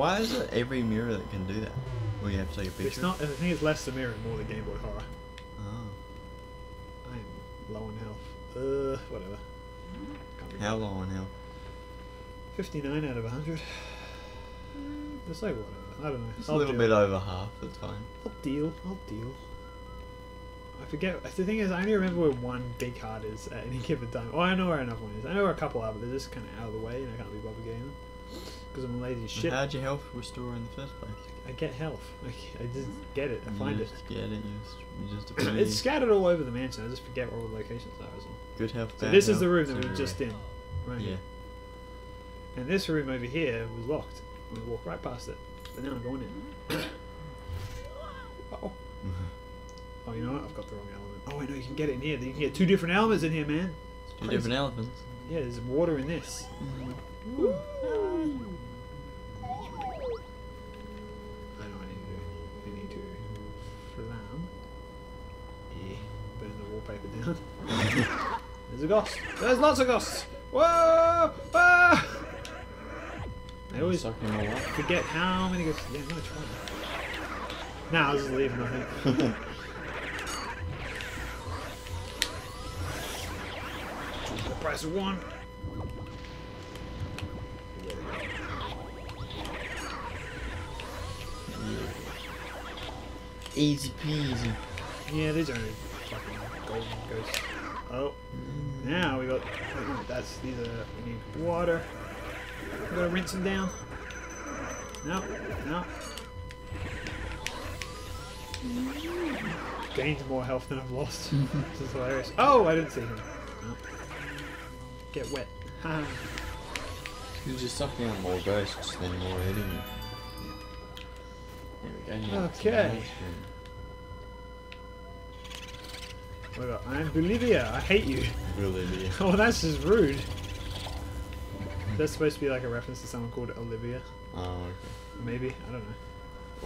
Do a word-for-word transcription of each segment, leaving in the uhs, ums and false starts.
Why is it every mirror that can do that? Well, you have to take a picture. It's not. I think it's less the mirror and more the Game Boy Horror. Oh. I'm low on health. Uh, whatever. How low on health? Fifty-nine out of a hundred. Just like whatever. I don't know. It's a little bit over half the time. I'll deal. I'll deal. I forget. The thing is, I only remember where one big heart is at any given time. Oh, I know where another one is. I know where a couple are, but they're just kind of out of the way, and I can't be bothered getting them because I'm lazy as shit. How'd your health restore in the first place? I get health. I, I just get it. I you find just it. Get it. You just, you just it's scattered all over the mansion. I just forget where all the locations are as well. Good health. So this health is the room that we were just in, right? Yeah. And this room over here was locked. We walked right past it. But now I'm going in. Uh-oh. Oh, you know what? I've got the wrong element. Oh, I know you can get it in here. You can get two different elements in here, man. It's two crazy. different elements. Yeah, there's water in this. Mm-hmm. Ooh. Ooh. I know I need to. I need to flam. Yeah. Burn the wallpaper down. There's a ghost. There's lots of ghosts. Whoa! Ah! I always forget how many ghosts. Yeah, I'm gonna try that. Nah, I'll just leave them, I think. The price of one. Easy peasy. Yeah, these are fucking golden ghosts. Oh, mm. Now we got. Oh, that's these are. We need water. We gotta rinse them down. No, no. Gained more health than I've lost. This is hilarious. Oh, I didn't see him. No. Get wet. You're just sucking out more ghosts than more hitting you. There we go. Okay. What about I'm Boolivia? I hate you. Boolivia. Oh, that's just rude. That's supposed to be like a reference to someone called Olivia. Oh, okay. Maybe, I don't know.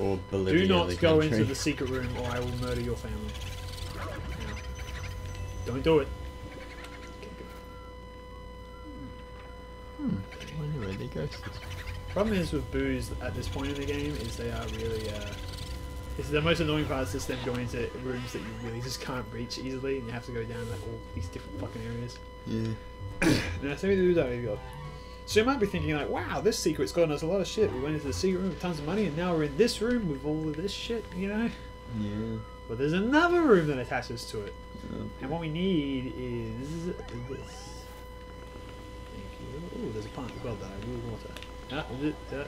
Or Bolivia. Do not go country. into the secret room, or I will murder your family. No. Don't do it. Hmm. I wonder where they go. Problem is with boos at this point in the game is they are really. Uh, This is the most annoying part, is just them going to rooms that you really just can't reach easily, and you have to go down like all these different fucking areas. Yeah. Now, so we do that. We've got. So you might be thinking like, "Wow, this secret's gotten us a lot of shit. We went into the secret room with tons of money, and now we're in this room with all of this shit." You know. Yeah. But there's another room that attaches to it, okay. And what we need is this. Thank you. Oh, there's a plant. Well done. I will water. Ah, got it. Okay.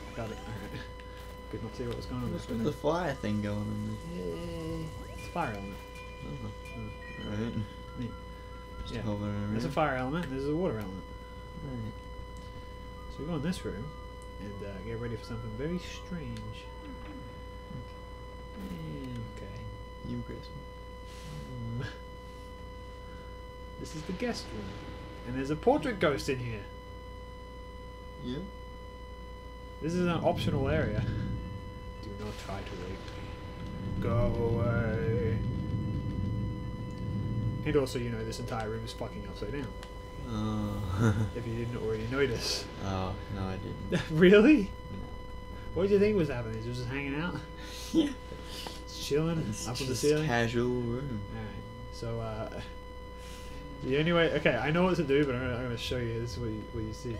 Good not to see what was going on. What's with the fire thing going on there? Yeah. It's a fire element. Oh, oh. Alright. Neat. Just yeah. Hover around. There's a fire element, there's a water element. Alright. So we go in this room and uh, get ready for something very strange. Okay. Okay. You impress me. Mm. This is the guest room. And there's a portrait ghost in here. Yeah? This is an optional area. Do not try to wake me. Go away. And also, you know, this entire room is fucking upside down. Oh. If you didn't already notice. Oh, no, I didn't. Really? No. What did you think was happening? It was just hanging out? Yeah. Chilling it's up on the ceiling? Casual room. Alright, so, uh. The only way. Okay, I know what to do, but I'm gonna, I'm gonna show you. This is what you, what you see.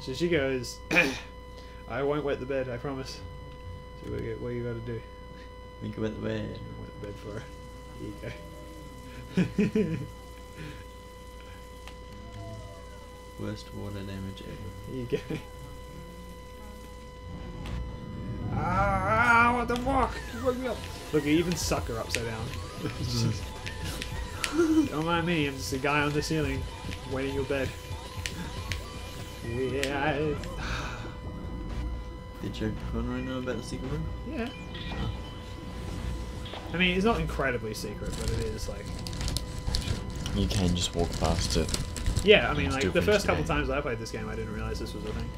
So she goes. I won't wet the bed, I promise. So what, what you gotta do? Think about the bed. I'll wet the bed for her. Here you go. Worst water damage ever. Here you go. Ah, what the fuck? You woke me up. Look, you even suck her upside down. Don't mind me, I'm just a guy on the ceiling, wetting your bed. Yeah. I... Did you have fun right now about the secret room? Yeah. Oh. I mean, it's not incredibly secret, but it is like. You can just walk past it. Yeah, I mean, like the first couple times I played this game, I didn't realize this was a thing.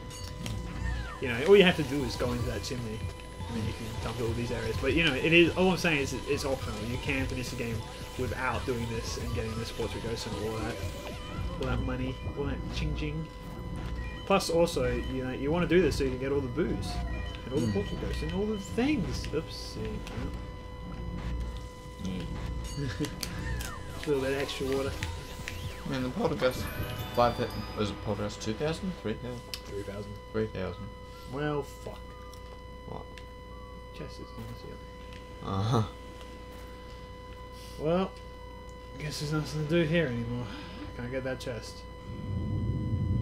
You know, all you have to do is go into that chimney, and then you can come to all these areas. But you know, it is. All I'm saying is, it's optional. You can finish the game without doing this and getting this portrait ghost and all that, all that money, all that ching ching. Plus, also, you know, you want to do this so you can get all the booze. at all the poltergeists and all the things. Oopsie. Yeah. A little bit of extra water. I mean, the poltergeist five it was it poltergeist two thousand? Three thousand? Three thousand. Three thousand. Well, fuck. What? Chess is easier. Uh huh. Well, I guess there's nothing to do here anymore. Can't get that chest.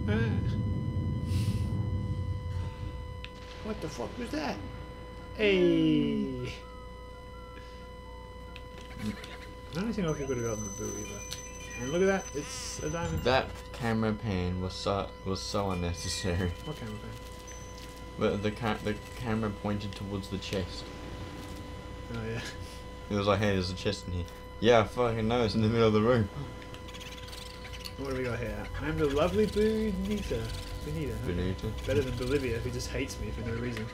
Ah. What the fuck was that? Hey. I don't think I could have gotten the boo either. And look at that, it's a diamond. That camera pan was so was so unnecessary. What camera pan? But the ca the camera pointed towards the chest. Oh yeah. It was like, hey, there's a chest in here. Yeah, I fucking know, it's in the middle of the room. What do we got here? I'm the lovely Boonita. Benita. Huh? Boonita. Better than Boolivia, who just hates me for no reason.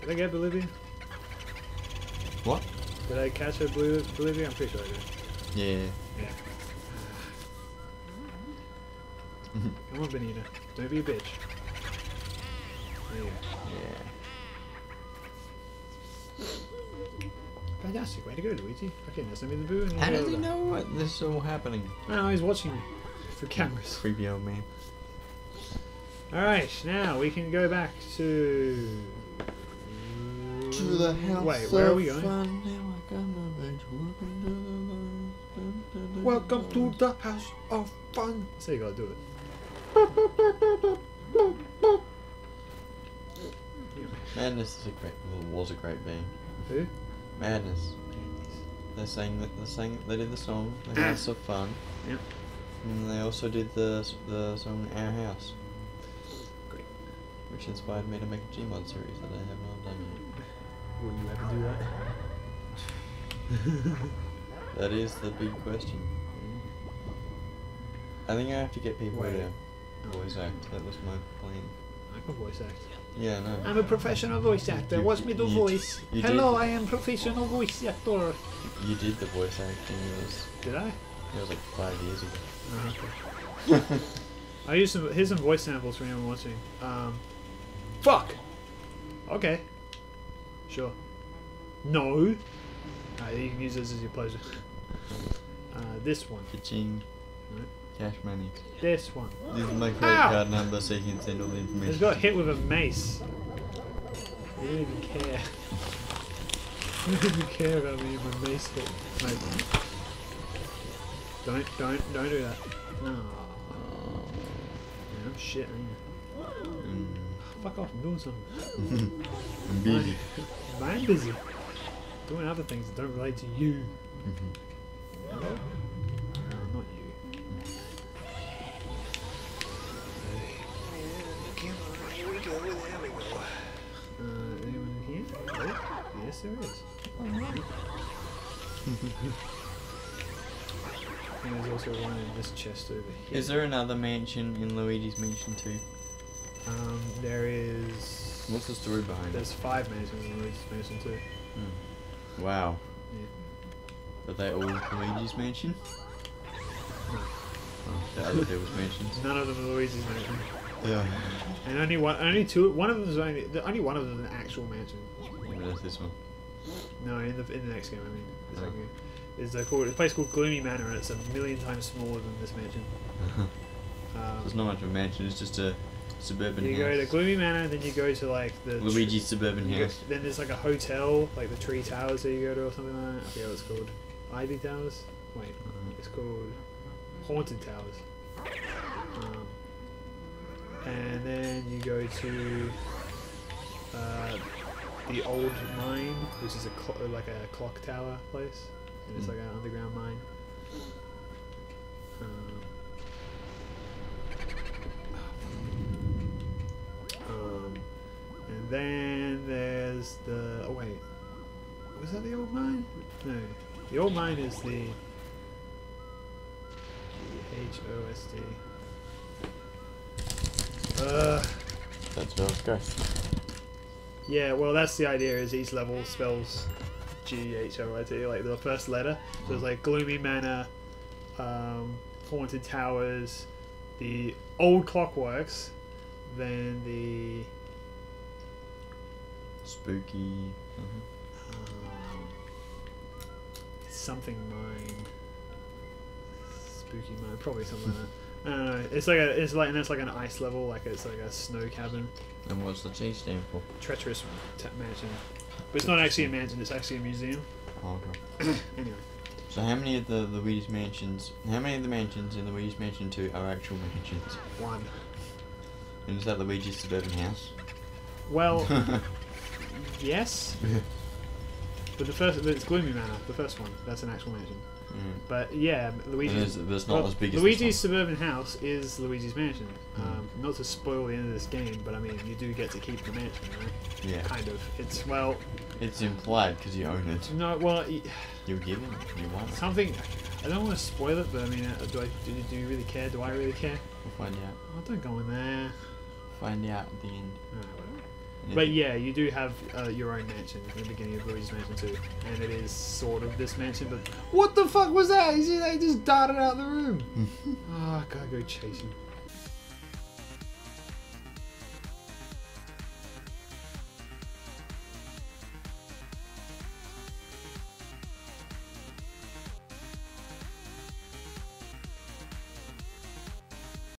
Did I get Boolivia? What? Did I catch a blue Boolivia? I'm pretty sure I did. Yeah. Yeah. Come on, Benita. Don't be a bitch. Yeah. Yeah. Fantastic. Way to go, Luigi. Okay, now send me the boo. How does he know what this is all happening? Oh, he's watching for cameras. Creepy old man. Alright, now we can go back to... To the house. Wait, where are we going? Fun. Welcome to the house of fun. So you gotta do it. Madness is a great, well, was a great band. Who? Madness. They sang that. They sang. They did the song "The House of Fun." Yep. And they also did the the song "Our House," great, which inspired me to make a Gmod series that I have not done yet. Will you ever do that? That is the big question. I think I have to get people Wait. to voice act. That was my plan. I can voice act. Yeah, no. I'm a professional voice actor. You, Watch me do voice. Hello, I am professional voice actor. You did the voice acting. It was, did I? It was like five years ago. Oh, okay. I used some. Here's some voice samples for anyone watching. Um, fuck. Okay. Sure. No. Uh, you can use this as your pleasure. Uh, this one. Ka-ching. Right. Cash money. This one. This is my credit Ow! card number, so you can send all the information. He's got hit with a mace. You don't even care. You don't even care about me with my mace hit. Mate. Don't, don't, don't do that. No. Oh. Yeah, I'm shit, ain't I? Mm. Fuck off, I'm doing something. I'm busy. I'm busy. Doing other things that don't relate to you. Mm-hmm. No, not you. Mm-hmm. Uh, anyone in here? Nope. Yes, there is. And there's also one in this chest over here. Is there another mansion in Luigi's Mansion two? Um, there is... What's the story behind it? There's five mansions in Luigi's Mansion two. Hmm. Wow. Yeah. Are they all Luigi's Mansion? No. Oh, the other there was mansions. None of them are Luigi's Mansion. Yeah. And only one, only two. One of them is only the only one of them is an actual mansion. Yeah, that's this one. No, in the in the next game. I mean, the second game. There's a, called, a place called Gloomy Manor, and it's a million times smaller than this mansion. um, it's not much of a mansion. It's just a suburban you house. Go to Gloomy Manor, then you go to like the Luigi's suburban house. Go, then there's like a hotel, like the Tree Towers that you go to or something like that. I forget what it's called. Ivy Towers? Wait, mm. It's called Haunted Towers. Um, and then you go to uh, the Old Mine, which is a like a clock tower place. And it's mm. like an underground mine. Um, And then there's the... Oh wait, was that the old mine? No, the old mine is the... H O S D. Uh, that's where it's going. Yeah, well that's the idea, is each level spells G H O I T, like the first letter. So it's like Gloomy Manor, um, Haunted Towers, the Old Clockworks, then the... Spooky. Mm-hmm. um, something mine. Spooky mine. Probably somewhere. I don't know. It's like a. It's like and it's like an ice level. Like it's like a snow cabin. And what's the T stand for? Treacherous Mansion. But it's not actually a mansion. It's actually a museum. Oh, okay. Anyway. So how many of the Luigi's mansions? How many of the mansions in Luigi's Mansion two are actual mansions? One. And is that Luigi's suburban house? Well, yes. But the first, but it's Gloomy Manor, the first one. That's an actual mansion. Mm. But yeah, Luigi's. But it's not well, as big as Luigi's suburban house is Luigi's Mansion. Mm. Um, not to spoil the end of this game, but I mean, you do get to keep the mansion, right? Yeah. Kind of. It's well. It's implied because you own it. No, well. You're giving it. You want it. Something. I don't want to spoil it, but I mean, do I? Do, do you really care? Do I really care? We'll find out. Oh, don't go in there. Find out at the end. Alright, whatever. Yeah. But yeah, you do have uh, your own mansion in the beginning of Luigi's Mansion two, and it is sort of this mansion, but what the fuck was that? You see, they just darted out of the room. Ah, oh, gotta go chase him.